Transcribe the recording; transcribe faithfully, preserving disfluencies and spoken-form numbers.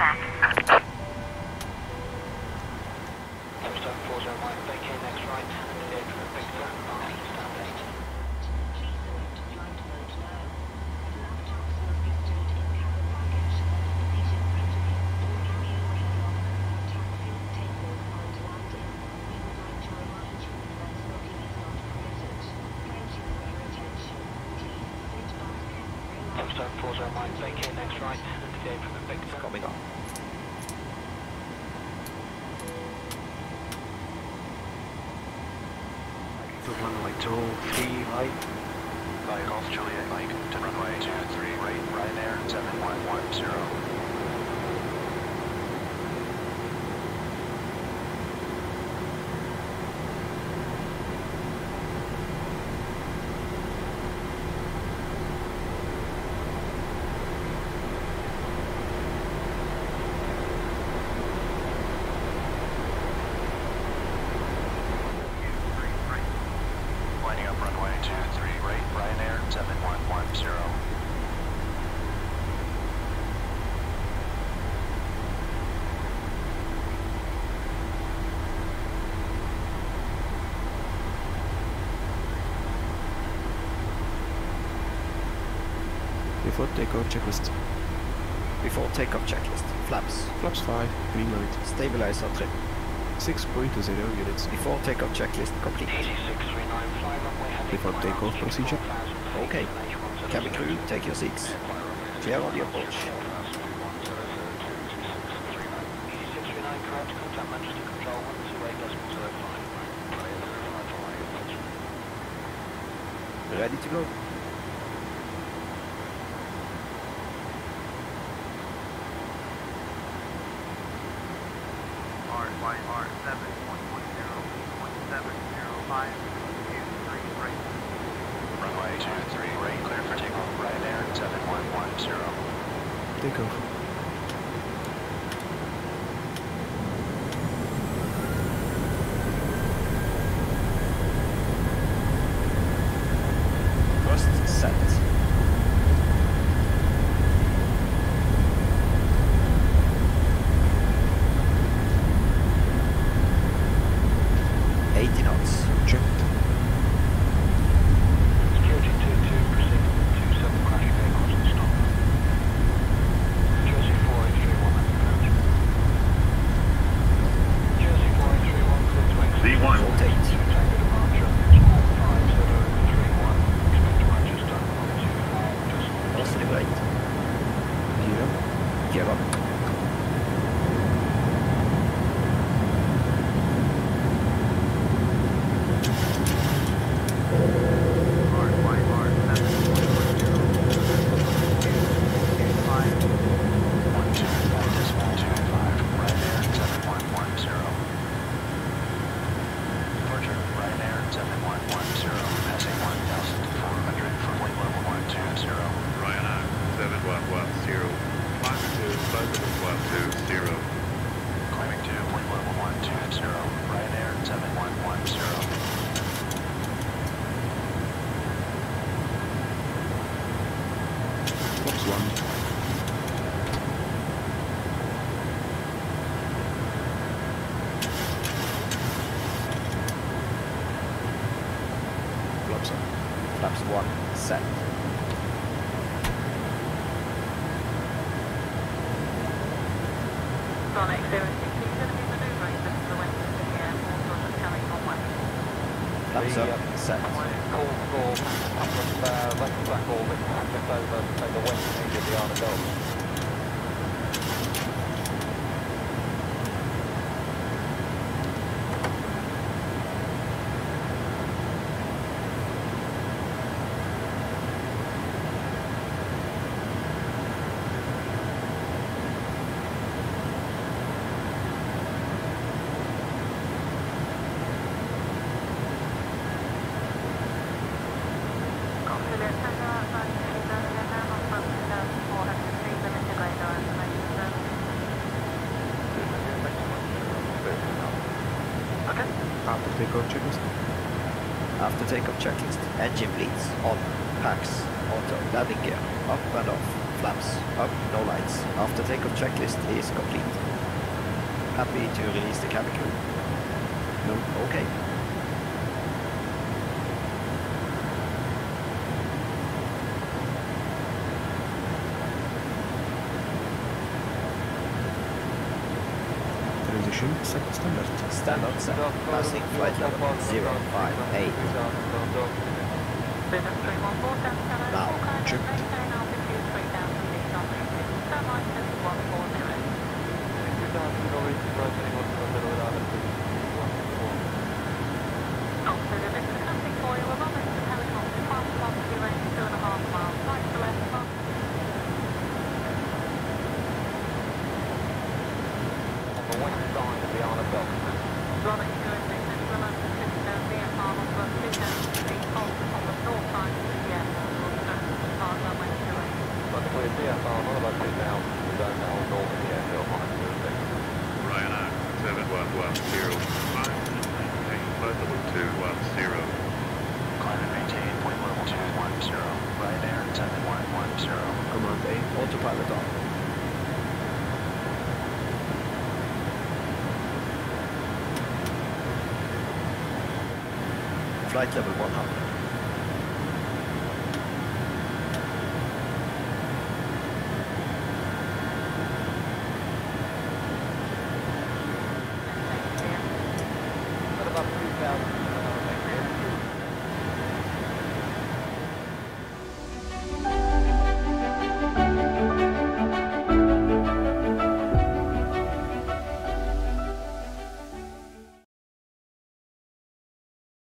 back. Touchdown four oh one, vacate next right, and the date for Victor, and the start date. Please select flight mode now. Allow talks will be stored in travel package. Station Brittany, warning you when your first taxi will take off and landing. We would like to remind you that smoking is not permitted. Thank you for your attention. Please sit back and relax. Touchdown four oh one, vacate next right, and the date for Victor. Coming up. Runway two three right. By golf Juliet Mike to runway two three right. Ryanair seven one one zero. Before takeoff checklist. Before takeoff checklist. Flaps. Flaps five. Green light. Stabilizer trim. six point zero units. Before takeoff checklist complete. Before takeoff procedure. Okay. Cabin crew, take your seats. Clear on the approach. Ready to go. R Y R seven one one zero point seven zero five, two three right. Runway two three right, clear for takeoff, Ryanair seven one one zero. Takeoff. Flaps one, set. Sonic zero six, he's going to be maneuvering to the west of the airport, or just coming on west. Flaps up, uh, set. Call for upper uh, left black orbit, just over to the west edge of the Arna Gulf. After takeoff checklist. After takeoff checklist. Engine bleeds. On. Packs. Auto. Landing gear. Up and off. flaps up, no lights. After takeoff checklist is complete. Happy to release the cabin crew? No? Okay. Transition set standard. Standard set. Passing flight level zero five eight. Now, checked. Flight level one hundred.